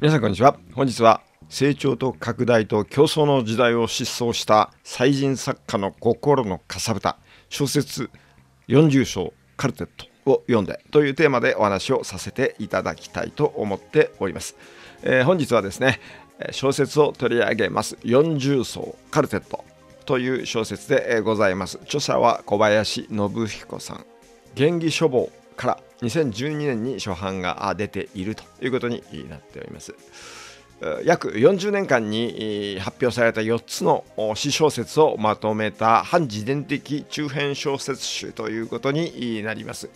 皆さんこんにちは。本日は成長と拡大と競争の時代を疾走した才人作家の心のかさぶた、小説40章カルテットを読んでというテーマでお話をさせていただきたいと思っております。本日はですね、小説を取り上げます40章カルテットという小説でございます。著者は小林信彦さん。元気書房から2012年に初版が出ているということになっております。約40年間に発表された4つの詩小説をまとめた半自伝的中編小説集ということになります。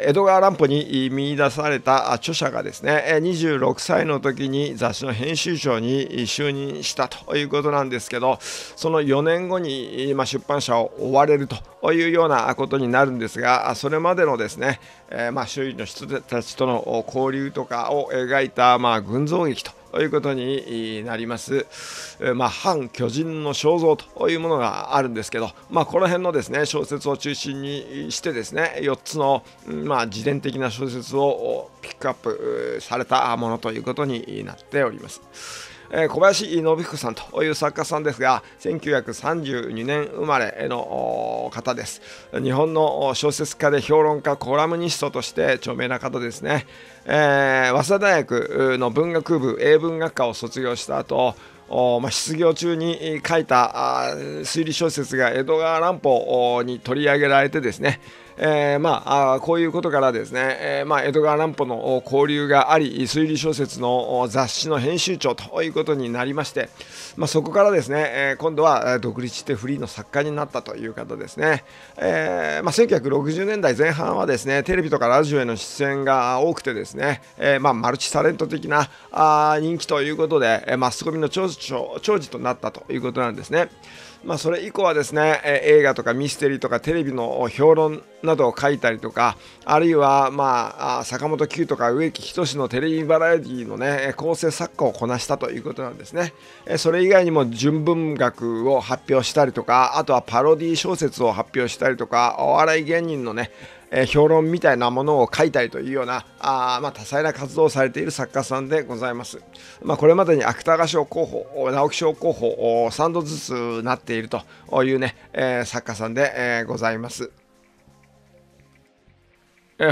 エドガー・ランポに見出された著者がですね、26歳の時に雑誌の編集長に就任したということなんですけど、その4年後に出版社を追われるというようなことになるんですが、それまでのですね、周囲の人たちとの交流とかを描いた群像劇ということになります。反巨人の肖像というものがあるんですけど、この辺のですね小説を中心にしてですね、4つの自伝的な小説をピックアップされたものということになっております。小林信彦さんという作家さんですが、1932年生まれの方です。日本の小説家で評論家、コラムニストとして著名な方ですね。早稲田大学の文学部英文学科を卒業した後、失業中に書いた推理小説がエドガー・ランポに取り上げられてですね、こういうことからですね、エドガー・ランポの交流があり、推理小説の雑誌の編集長ということになりまして、そこからですね、今度は独立してフリーの作家になったという方ですね。1960年代前半はですね、テレビとかラジオへの出演が多くてですね、マルチタレント的な人気ということで、マスコミの長寿となったということなんですね。それ以降はですね、映画とかミステリーとかテレビの評論などを書いたりとか、あるいは坂本九とか植木等のテレビバラエティのね構成作家をこなしたということなんですね。それ以外にも純文学を発表したりとか、あとはパロディ小説を発表したりとか、お笑い芸人のね評論みたいなものを書いたりというような多彩な活動をされている作家さんでございます。これまでに芥川賞候補、直木賞候補3度ずつなっているというね作家さんでございます。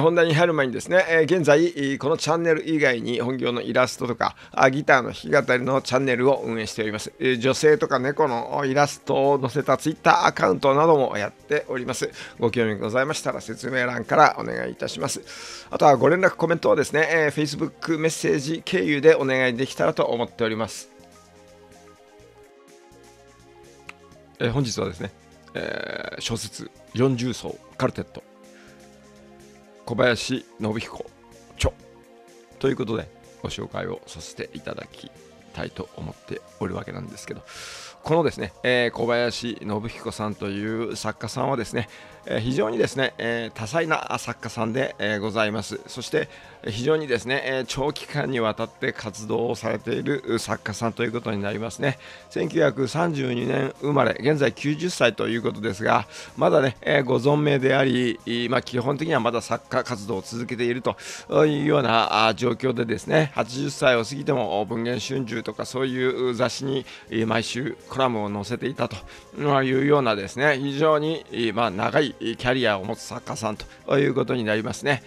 本題に入る前にですね、現在このチャンネル以外に本業のイラストとかギターの弾き語りのチャンネルを運営しております。女性とか猫のイラストを載せたツイッターアカウントなどもやっております。ご興味ございましたら説明欄からお願いいたします。あとはご連絡コメントをですね、Facebook メッセージ経由でお願いできたらと思っております。本日はですね、小説40章カルテット。小林信彦著ということでご紹介をさせていただきたいと思っておるわけなんですけど、このですね、小林信彦さんという作家さんはですね、非常にですね、多彩な作家さんでございます。そして非常にですね、長期間にわたって活動をされている作家さんということになりますね。1932年生まれ、現在90歳ということですが、まだね、ご存命であり、基本的にはまだ作家活動を続けているというような状況でですね、80歳を過ぎても文藝春秋とかそういう雑誌に毎週コラムを載せていたというようなですね、非常に長いキャリアを持つ作家さんということになりますね。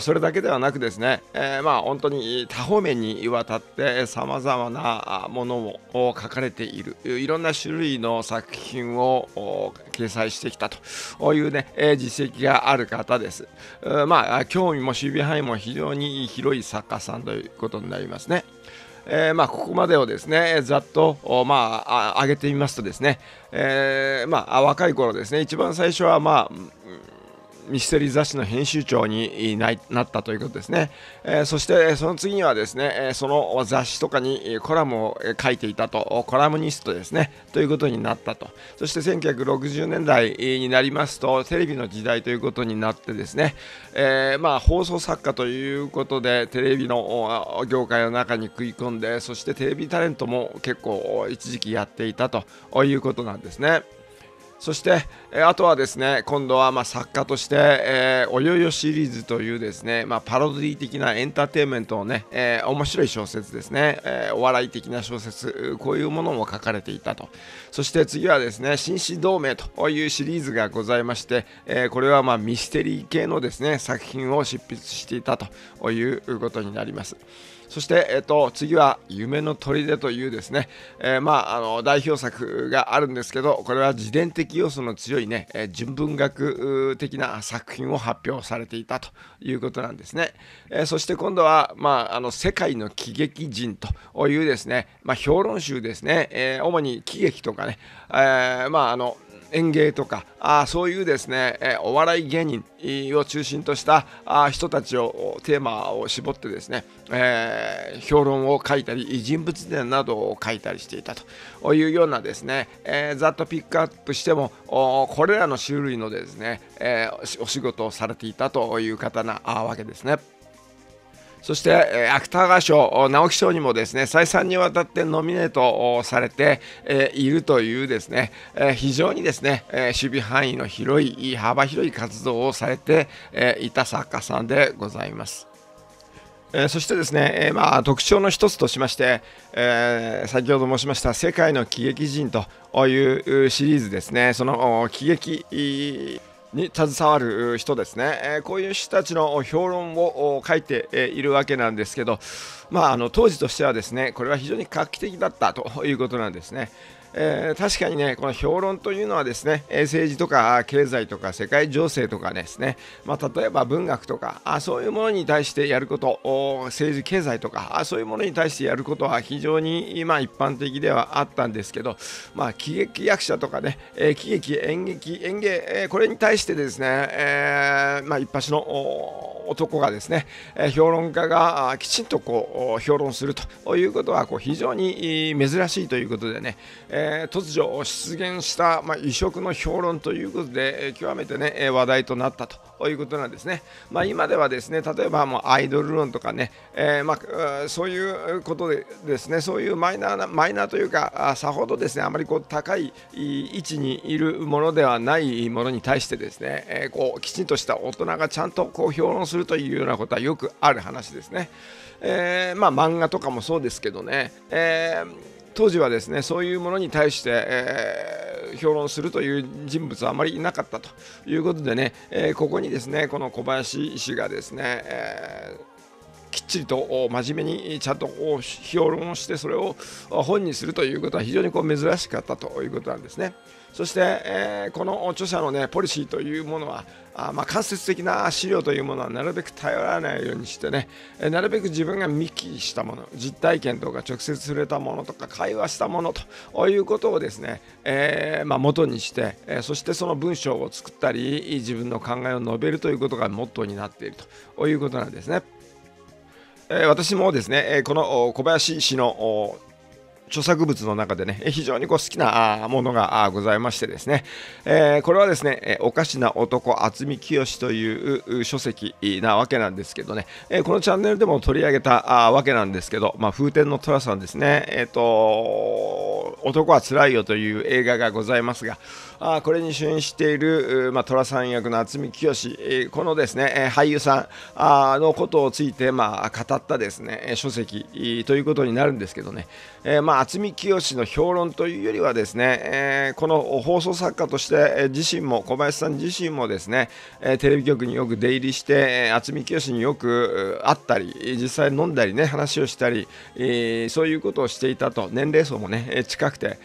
それだけではなくですね、本当に多方面にわたってさまざまなものを書かれている、いろんな種類の作品を掲載してきたというね、実績がある方です。興味も守備範囲も非常に広い作家さんということになりますね。ここまでをですねざっと上げてみますとですね、若い頃ですね、一番最初はミステリー雑誌の編集長になったということですね。そしてその次にはですね、その雑誌とかにコラムを書いていたと、コラムニストですねということになったと。そして1960年代になりますとテレビの時代ということになってですね、放送作家ということでテレビの業界の中に食い込んで、そしてテレビタレントも結構一時期やっていたということなんですね。そして、あとはですね、今度は作家として、およよシリーズというですね、パロディ的なエンターテインメントをね、面白い小説ですね、お笑い的な小説、こういうものも書かれていたと。そして次はですね、紳士同盟というシリーズがございまして、これはミステリー系のですね、作品を執筆していたということになります。そして、次は「夢の砦」というですね、代表作があるんですけど、これは自伝的要素の強いね、純文学的な作品を発表されていたということなんですね。そして今度は、世界の喜劇人というですね、評論集ですね、主に喜劇とかね、演芸とかそういうですね、お笑い芸人を中心とした人たちをテーマを絞ってですね、評論を書いたり人物伝などを書いたりしていたというようなですね、ざっとピックアップしてもこれらの種類のですね、お仕事をされていたという方なわけですね。そして芥川賞、直木賞にもですね、再三にわたってノミネートされているというですね、非常にですね、守備範囲の幅広い活動をされていた作家さんでございます。そしてですね、特徴の一つとしまして、先ほど申しました「世界の喜劇人」というシリーズですね、その喜劇に携わる人ですね、こういう人たちの評論を書いているわけなんですけど、当時としてはですね、これは非常に画期的だったということなんですね。確かにね、この評論というのはですね、政治とか経済とか世界情勢とかですね、例えば文学とかそういうものに対してやること、政治経済とかそういうものに対してやることは非常に一般的ではあったんですけど、喜劇役者とかね、喜劇演芸、これに対してですね、一発の男がですね、評論家がきちんとこう評論するということは非常に珍しいということでね、突如出現した異色の評論ということで、極めてね、話題となったということなんですね。今ではですね、例えばアイドル論とかね、そういうことでですね、そういうマイナーというか、さほどですね、あまりこう高い位置にいるものではないものに対してですね、きちんとした大人がちゃんとこう評論するというようなことはよくある話ですね。漫画とかもそうですけどね、当時はですね、そういうものに対して、評論するという人物はあまりいなかったということでね、ここにですね、この小林氏がですね、きっちりと真面目にちゃんと評論をして、それを本にするということは非常に珍しかったということなんですね。そして、この著者の、ね、ポリシーというものは間接的な資料というものはなるべく頼らないようにしてね、なるべく自分が見聞きしたもの、実体験とか直接触れたものとか会話したものということをですね、元にして、そしてその文章を作ったり自分の考えを述べるということがモットーになっているということなんですね。私もですね、この小林氏の著作物の中でね、非常に好きなものがございましてですね、これはですね、おかしな男渥美清という書籍なわけなんですけどね、このチャンネルでも取り上げたわけなんですけど、風天の寅さんですね、男はつらいよという映画がございますが、これに主演している寅さん役の渥美清、このですね、俳優さんのことをついて語ったですね、書籍ということになるんですけどね、渥美清の評論というよりはですね、この放送作家として自身も、小林さん自身もですね、テレビ局によく出入りして渥美清によく会ったり、実際飲んだりね、話をしたり、そういうことをしていたと。年齢層もね、近くて、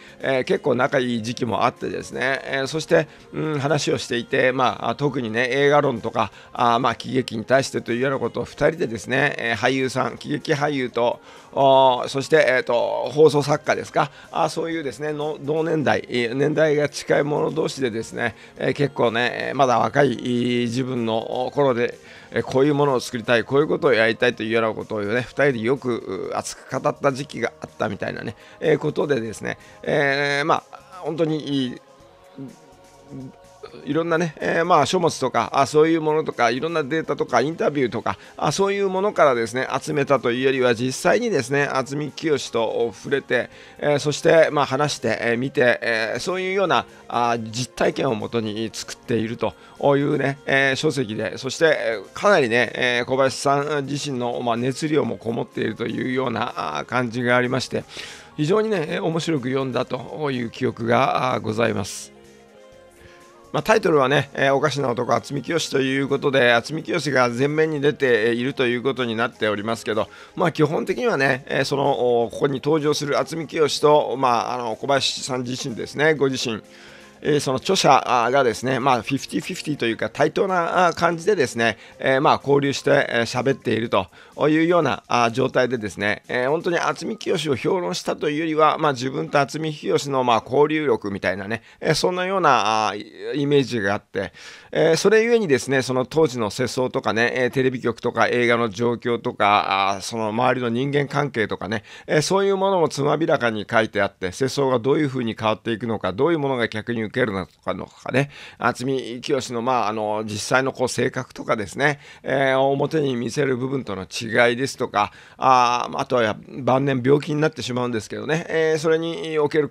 結構仲いい時期もあってですね、そして、話をしていて、特にね、映画論とか喜劇に対してというようなことを2人でですね、俳優さん、喜劇俳優と、そして、放送作家ですか、そういうですね、同年代、年代が近い者同士でですね、結構ね、まだ若い自分の頃で、こういうものを作りたい、こういうことをやりたいというようなことをね、2人でよく熱く語った時期があったみたいなね、ことでですね、本当にいろんなね、書物とかそういうものとかいろんなデータとかインタビューとかそういうものからですね集めたというよりは実際にですね渥美清と触れて、そして話して見て、そういうような実体験をもとに作っているというね、書籍で、そしてかなりね、小林さん自身の熱量もこもっているというような感じがありまして、非常にね面白く読んだという記憶がございます。タイトルはね、おかしな男渥美清ということで、渥美清が前面に出ているということになっておりますけど、基本的にはね、ここに登場する渥美清と、小林さん自身ですね、ご自身、その著者がですね、50/50 というか対等な感じでですね、交流して喋っているというような状態でですね、本当に渥美清を評論したというよりは、自分と渥美清の交流力みたいなね、そんなようなイメージがあって、それゆえにですね、その当時の世相とかね、テレビ局とか映画の状況とか、その周りの人間関係とかね、そういうものもつまびらかに書いてあって、世相がどういうふうに変わっていくのか、どういうものが逆に受けるのかね、渥美清の実際の性格とかですね、表に見せる部分との違いですとか、あとは晩年病気になってしまうんですけどね、それにおける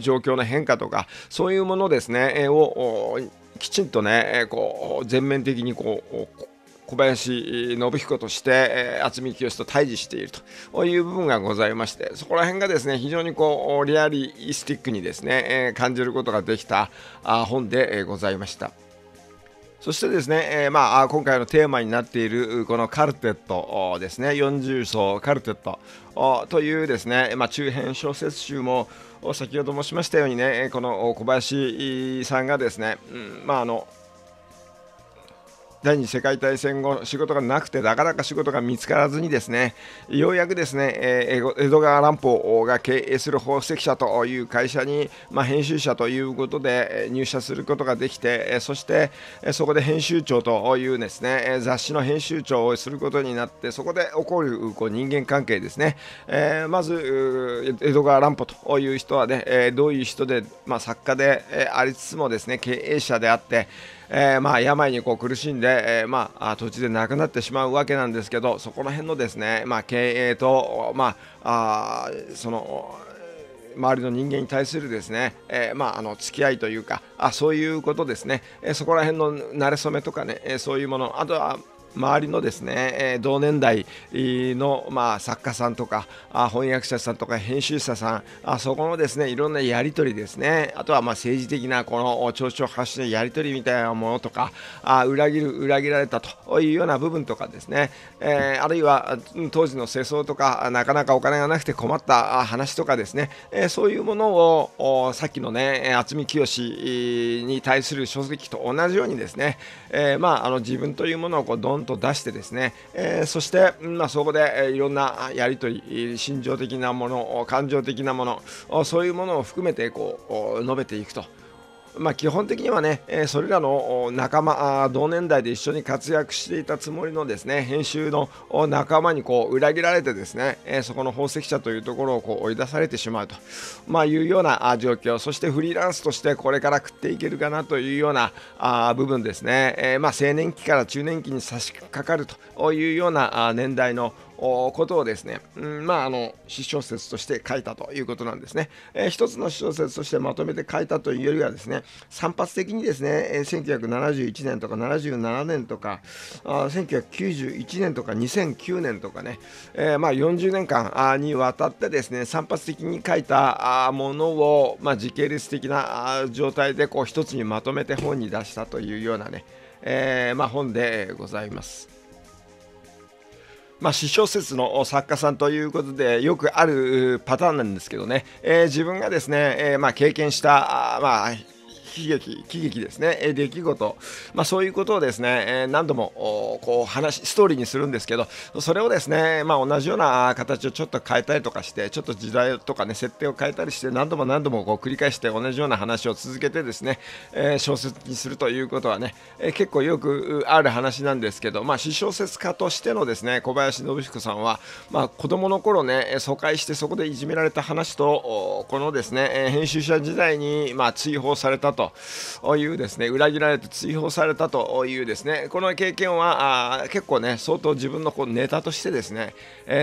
状況の変化とか、そういうものですね、をきちんとね、全面的に小林信彦として渥美清と対峙しているという部分がございまして、そこら辺がですね非常にリアリスティックにですね感じることができた本でございました。そしてですね、今回のテーマになっているこのカルテットですね、40層カルテットというですね、中編小説集も先ほど申しましたようにね、この小林さんがですね、第二次世界大戦後、仕事がなくてなかなか仕事が見つからずにですね、ようやくですね、江戸川乱歩が経営する宝石社という会社に、編集者ということで入社することができて、そしてそこで編集長というですね、雑誌の編集長をすることになって、そこで起こる人間関係ですね、まず江戸川乱歩という人はね、どういう人で、作家でありつつもですね、経営者であって、病に苦しんで、途中で亡くなってしまうわけなんですけど、そこら辺のですね、経営と、その周りの人間に対するですね、付き合いというか、そういうことですね、そこら辺の馴れ初めとかね、そういうもの、あとは周りのですね、同年代の作家さんとか翻訳者さんとか編集者さん、そこのですねいろんなやり取りですね、あとは政治的なこの丁々発のやり取りみたいなものとか、裏切られたというような部分とかですね、あるいは当時の世相とか、なかなかお金がなくて困った話とかですね、そういうものをさっきのね渥美清に対する書籍と同じようにですね、自分というものをどんと出してですね、そして、そこで、いろんなやり取り、心情的なもの、感情的なもの、そういうものを含めて述べていくと。基本的にはね、それらの仲間、同年代で一緒に活躍していたつもりのですね、編集の仲間に裏切られてですね、そこの宝石社というところを追い出されてしまうと、いうような状況、そしてフリーランスとしてこれから食っていけるかなというような部分ですね、青年期から中年期に差し掛かるというような年代のことをですね、私小説として書いたということなんですね。一つの私小説としてまとめて書いたというよりはですね、散発的にですね、1971年とか77年とか、1991年とか2009年とかね、40年間にわたってですね、散発的に書いたものを、時系列的な状態で一つにまとめて本に出したというようなね、本でございます。私小説の作家さんということでよくあるパターンなんですけどね、自分がですね、経験した喜劇ですね、出来事、そういうことをですね、何度もストーリーにするんですけど、それをですね、同じような形をちょっと変えたりとかして、ちょっと時代とかね、設定を変えたりして、何度も繰り返して同じような話を続けてですね、小説にするということはね、結構よくある話なんですけど、私小説家としてのですね、小林信彦さんは、子供の頃ね、疎開してそこでいじめられた話と、このですね、編集者時代に追放されたとというですね、裏切られて追放されたというですね、この経験は結構ね、相当自分のこうネタとしてですね、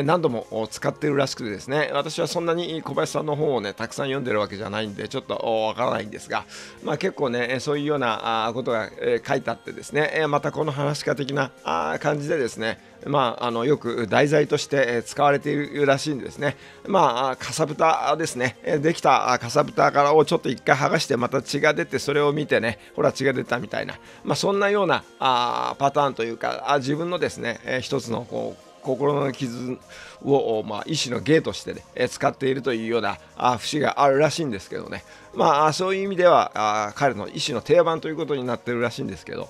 何度も使っているらしくてですね、私はそんなに小林さんの本をね、たくさん読んでるわけじゃないんで、ちょっとわからないんですが、まあ結構ね、そういうようなことが書いてあってですね、またこの話し家的な感じでですね、まあ、よく題材として使われているらしいんですね。まあ、かさぶたですね。できたかさぶたからをちょっと一回剥がして、また血が出て、それを見てね、ほら血が出たみたいな、まあ、そんなようなパターンというか、自分のですね、一つのこう心の傷を、まあ、意志の芸として、ね、使っているというような節があるらしいんですけどね。まあ、そういう意味では彼の意志の定番ということになっているらしいんですけど。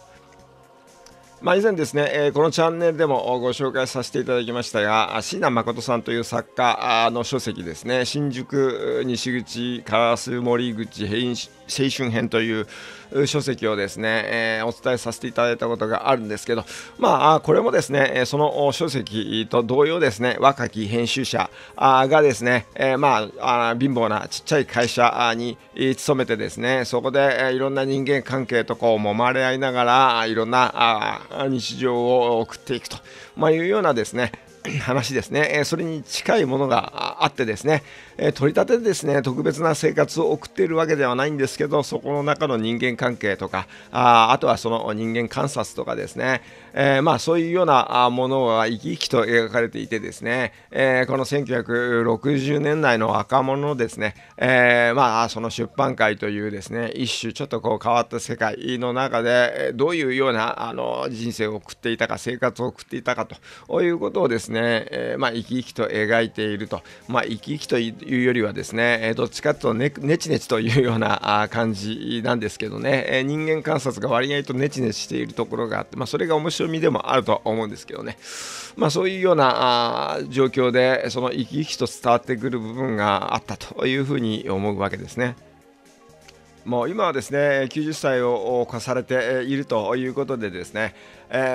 まあ以前ですね、このチャンネルでもご紹介させていただきましたが、椎名誠さんという作家の書籍ですね、新宿西口烏森口青春編という書籍をですね、お伝えさせていただいたことがあるんですけど、まあこれもですね、その書籍と同様ですね、若き編集者がですね、まあ貧乏なちっちゃい会社に勤めてですね、そこでいろんな人間関係とこう揉まれ合いながら、いろんな日常を送っていくと、まあ、いうようなですね話ですね、それに近いものがあってですね、取り立てでですね、特別な生活を送っているわけではないんですけど、そこの中の人間関係とか、あとはその人間観察とかですね、まあそういうようなものが生き生きと描かれていてですね、この1960年代の若者のですね、まあその出版界というですね、一種ちょっとこう変わった世界の中で、どういうような人生を送っていたか、生活を送っていたかということをですね、まあ、生き生きと描いていると、まあ、生き生きというよりはですね、どっちかというとネチネチというような感じなんですけどね、人間観察が割合とネチネチしているところがあって、まあ、それが面白みでもあるとは思うんですけどね、まあ、そういうような状況で、その生き生きと伝わってくる部分があったというふうに思うわけですね。もう今はですね、90歳を越されているということでですね、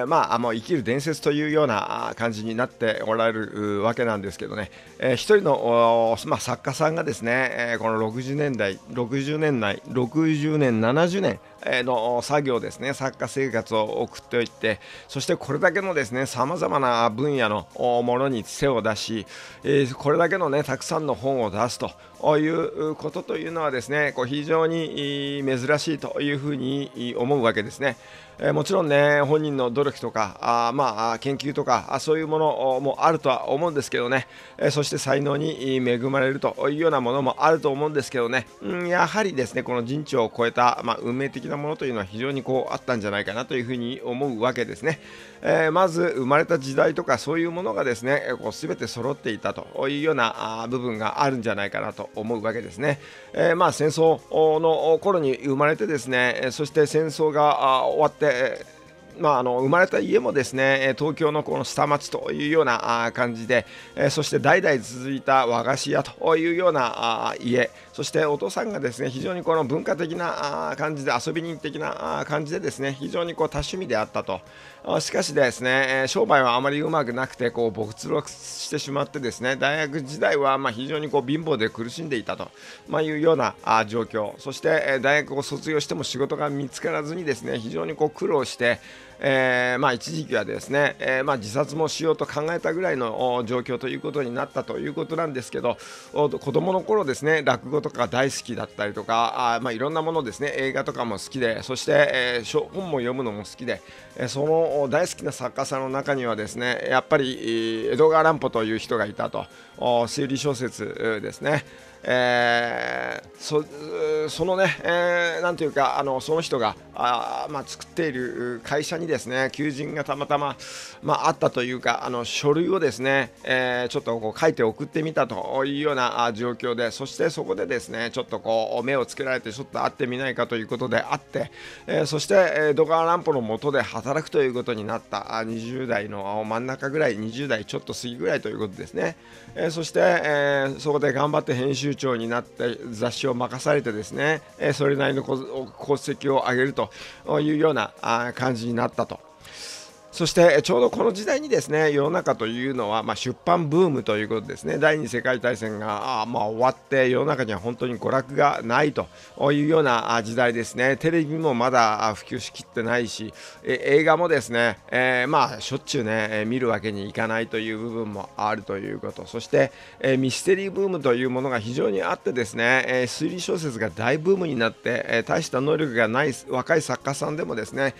まあもう生きる伝説というような感じになっておられるわけなんですけどね、一人の、まあ、作家さんがですね、この60年代、70年の作業ですね、作家生活を送っておいて、そしてこれだけのですね、さまざまな分野のものに背を出し、これだけのね、たくさんの本を出すということというのはですね、こう非常に珍しいというふうに思うわけですね。もちろんね、本人の努力とかまあ、研究とかそういうものもあるとは思うんですけどね、そして才能に恵まれるというようなものもあると思うんですけどね、やはりですね、この人知を超えた、まあ、運命的なものというのは非常にこうあったんじゃないかなというふうに思うわけですね。まず生まれた時代とかそういうものがですね、こう全て揃っていたというような部分があるんじゃないかなと思うわけですね。まあ、戦争の頃に生まれてですね、そして戦争が終わって、まあ、生まれた家もですね、東京のこの下町というような感じで、そして代々続いた和菓子屋というような家、そしてお父さんがですね、非常にこの文化的な感じで、遊び人的な感じでですね、非常にこう多趣味であったと。しかしですね、商売はあまりうまくなくて、こう没落してしまってですね、大学時代はまあ非常にこう貧乏で苦しんでいたと、まあ、いうような状況、そして大学を卒業しても仕事が見つからずにですね、非常にこう苦労して、まあ一時期はですね、まあ自殺もしようと考えたぐらいの状況ということになったということなんですけど、子供の頃ですね、落語とか大好きだったりとか、まあいろんなものですね、映画とかも好きで、そして、本も読むのも好きで、その大好きな作家さんの中にはですね、やっぱり江戸川乱歩という人がいたと、推理小説ですね。そのね、なんというか、その人がまあ、作っている会社にですね、求人がたまたま、まあ、あったというか、書類をですね、ちょっとこう書いて送ってみたというような状況で、そしてそこでですね、ちょっとこう目をつけられて、ちょっと会ってみないかということで会って、そして江戸川乱歩の下で働くということになった20代の真ん中ぐらい、20代ちょっと過ぎぐらいということですね。そして、そこで頑張って編集長になって雑誌を任されてですね、それなりの功績を上げるというような感じになったと。そしてちょうどこの時代にですね、世の中というのは出版ブームということですね。第二次世界大戦が終わって世の中には本当に娯楽がないというような時代ですね。テレビもまだ普及しきってないし、映画もですね、しょっちゅうね見るわけにいかないという部分もあるということ、そしてミステリーブームというものが非常にあってですね、推理小説が大ブームになって、大した能力がない若い作家さんでもですね、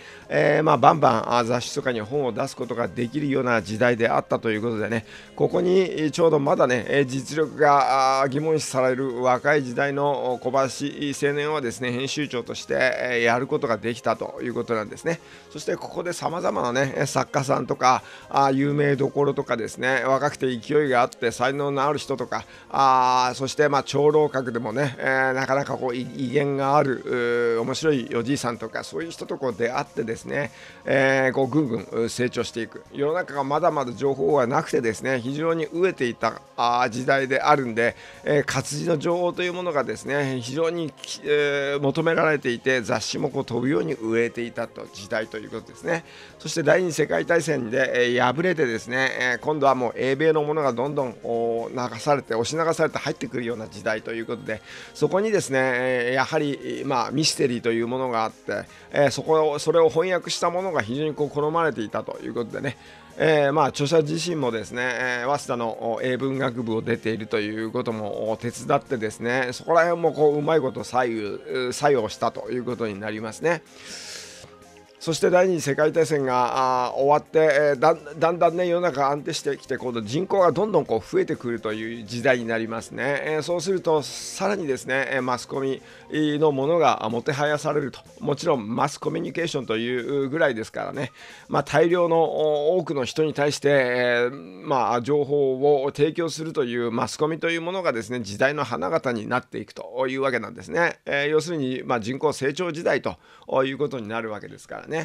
バンバン雑誌とかに本を出すことができるような時代であったということでね、ここにちょうどまだね実力が疑問視される若い時代の小林青年はですね、編集長としてやることができたということなんですね。そしてここでさまざまなね作家さんとか有名どころとかですね、若くて勢いがあって才能のある人とか、そして長老閣でもね、なかなかこう威厳がある面白いおじいさんとか、そういう人とこう出会ってですね、ぐんぐん成長していく。世の中がまだまだ情報はなくてですね、非常に飢えていた時代であるんで、活字の情報というものがですね非常に、求められていて、雑誌もこう飛ぶように売れていたと時代ということですね。そして第二次世界大戦で、敗れてですね、今度はもう英米のものがどんどん流されて押し流されて入ってくるような時代ということで、そこにですね、やはり、ミステリーというものがあって、それを翻訳したものが非常にこう好まれていたということでね、著者自身もですね、早稲田の英文学部を出ているということも手伝ってですね、そこら辺もこううまいこと作用したということになりますね。そして第二次世界大戦が終わって、だんだんね世の中が安定してきて、今度人口がどんどんこう増えてくるという時代になりますね。そうするとさらにですね、マスコミのものがもてはやされると。もちろんマスコミュニケーションというぐらいですからね、大量の多くの人に対して、情報を提供するというマスコミというものがですね、時代の花形になっていくというわけなんですね。要するに人口成長時代ということになるわけですからね。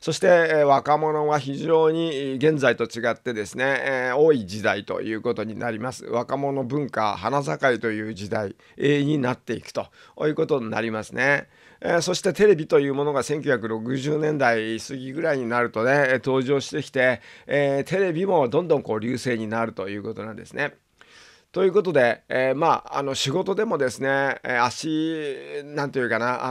そして若者は非常に現在と違ってですね、多い時代ということになります。若者文化花盛りという時代になっていくということになりますね。そしてテレビというものが1960年代過ぎぐらいになるとね登場してきて、テレビもどんどんこう隆盛になるということなんですね。ということで、仕事でもですね、なんていうかな、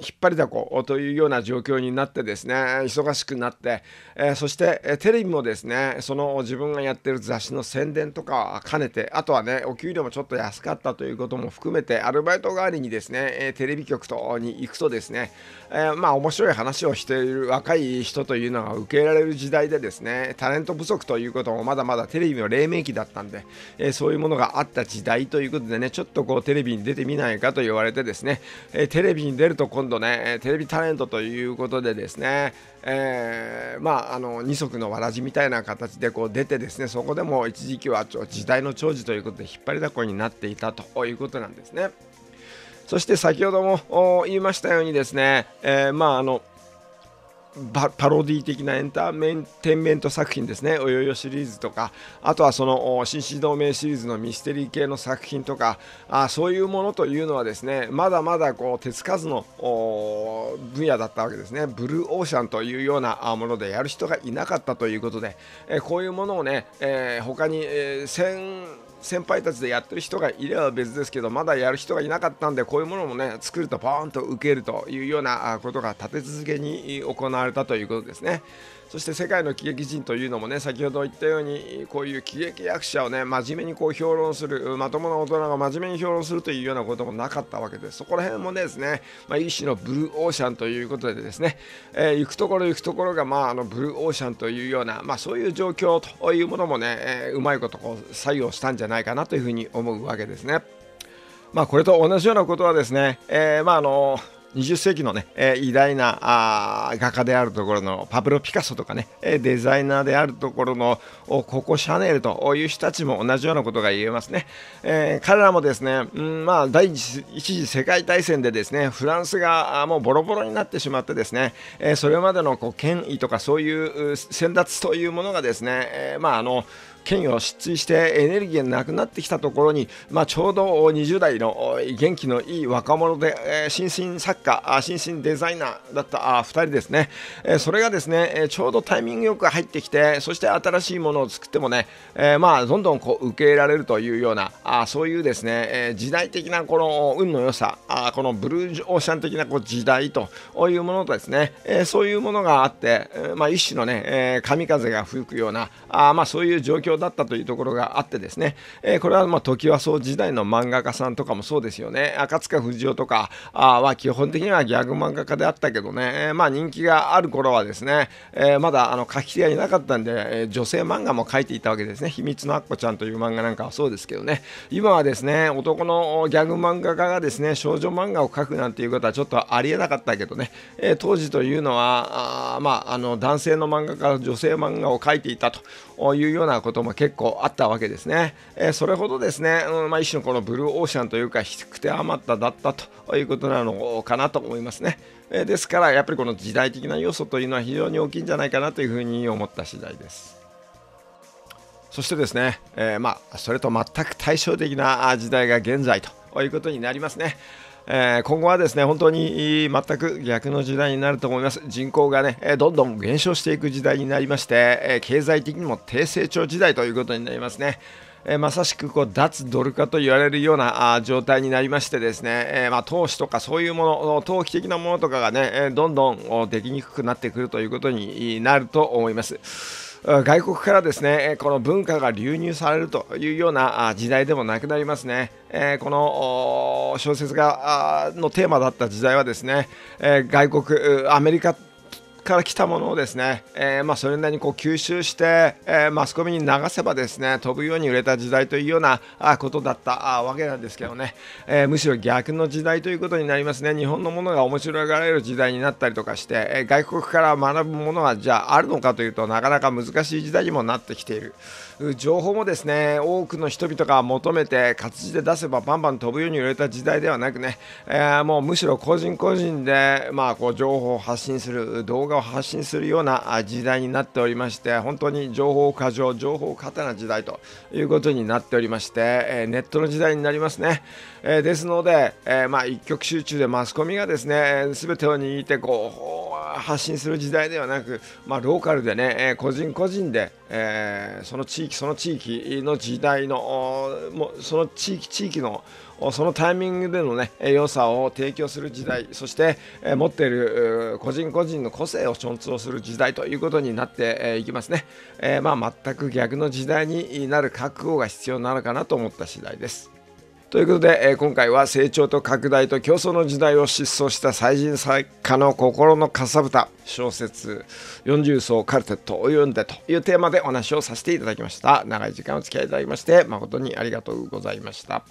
引っ張りだこというような状況になってですね、忙しくなって、そしてテレビもですね、その自分がやってる雑誌の宣伝とかは兼ねて、あとはねお給料もちょっと安かったということも含めて、アルバイト代わりにですねテレビ局に行くとですね、面白い話をしている若い人というのが受け入れられる時代でですね、タレント不足ということもまだまだテレビの黎明期だったんで、そういうものがあった時代ということでね、ちょっとこうテレビに出てみないかと言われてですね、テレビに出ると今度ねテレビタレントということでですね、二足のわらじみたいな形でこう出てですね、そこでも一時期は時代の寵児ということで引っ張りだこになっていたということなんですね。そして先ほども言いましたようにですね、パロディ的なエンターテインメント作品ですね、およよシリーズとか、あとはその新四同盟シリーズのミステリー系の作品とか、そういうものというのはですね、まだまだこう手つかずの分野だったわけですね。ブルーオーシャンというようなものでやる人がいなかったということで、こういうものをね、他に先輩たちでやってる人がいれば別ですけど、まだやる人がいなかったんで、こういうものもね作るとポーンと受けるというようなことが立て続けに行われたということですね。そして世界の喜劇人というのもね、先ほど言ったようにこういう喜劇役者をね真面目にこう評論する、まともな大人が真面目に評論するというようなこともなかったわけです。そこら辺もですね、一種のブルーオーシャンということでですね、行くところがブルーオーシャンというような、そういう状況というものもね、うまいことこう作用したんじゃないかなというふうに思うわけですね。これと同じようなことはですね、20世紀のね、偉大な画家であるところのパブロ・ピカソとかね、デザイナーであるところのココ・シャネルという人たちも同じようなことが言えますね。彼らもですね、第一次世界大戦でですね、フランスがもうボロボロになってしまってですね、それまでのこう権威とかそういう先達というものがですね、権威を失墜してエネルギーがなくなってきたところに、ちょうど20代の元気のいい若者で、新進作家、新進デザイナーだった2人ですね、それがですねちょうどタイミングよく入ってきて、そして新しいものを作ってもね、どんどんこう受け入れられるというような、そういうですね、時代的なこの運の良さ、このブルーオーシャン的なこう時代というものとですね、そういうものがあって、一種のね、神風が吹くようなそういう状況だったというところがあってですね、これはトキワ荘時代の漫画家さんとかもそうですよね。赤塚不二夫とかは基本的にはギャグ漫画家であったけどね、人気がある頃はですね、まだ書き手がいなかったんで、女性漫画も書いていたわけですね。秘密のアッコちゃんという漫画なんかはそうですけどね、今はですね男のギャグ漫画家がですね少女漫画を描くなんていうことはちょっとありえなかったけどね、当時というのは男性の漫画家が女性漫画を描いていたというようなことも結構あったわけですね。それほどですね、一種のこのブルーオーシャンというか低くて余っただったということなのかなと思いますね。ですからやっぱりこの時代的な要素というのは非常に大きいんじゃないかなというふうに思った次第です。そしてですね、それと全く対照的な時代が現在ということになりますね。今後はですね本当に全く逆の時代になると思います。人口がねどんどん減少していく時代になりまして、経済的にも低成長時代ということになりますね。まさしくこう脱ドル化と言われるような状態になりましてですね、投資とかそういうもの、投機的なものとかがねどんどんできにくくなってくるということになると思います。外国からですねこの文化が流入されるというような時代でもなくなりますね。この小説がのテーマだった時代はですね、外国アメリカから来たものをですね、それなりにこう吸収して、マスコミに流せばですね飛ぶように売れた時代というようなことだったわけなんですけどね、むしろ逆の時代ということになりますね。日本のものが面白がられる時代になったりとかして、外国から学ぶものはじゃああるのかというとなかなか難しい時代にもなってきている。情報もですね多くの人々が求めて活字で出せばバンバン飛ぶように売れた時代ではなくね、もうむしろ個人個人で、こう情報を発信する動画を発信するような時代になっておりまして、本当に情報過剰情報過多な時代ということになっておりまして、ネットの時代になりますね。ですので一極集中でマスコミがですね全てを握ってこう発信する時代ではなく、ローカルでね個人個人でその地域その地域の時代のその地域地域のそのタイミングでのね良さを提供する時代、そして持っている個人個人の個性を尊重する時代ということになっていきますね。全く逆の時代になる覚悟が必要なのかなと思った次第です。ということで、今回は成長と拡大と競争の時代を疾走した最人作家の心のかさぶた小説40層カルテットを読んでというテーマでお話をさせていただきました。長い時間お付き合いいただきまして誠にありがとうございました。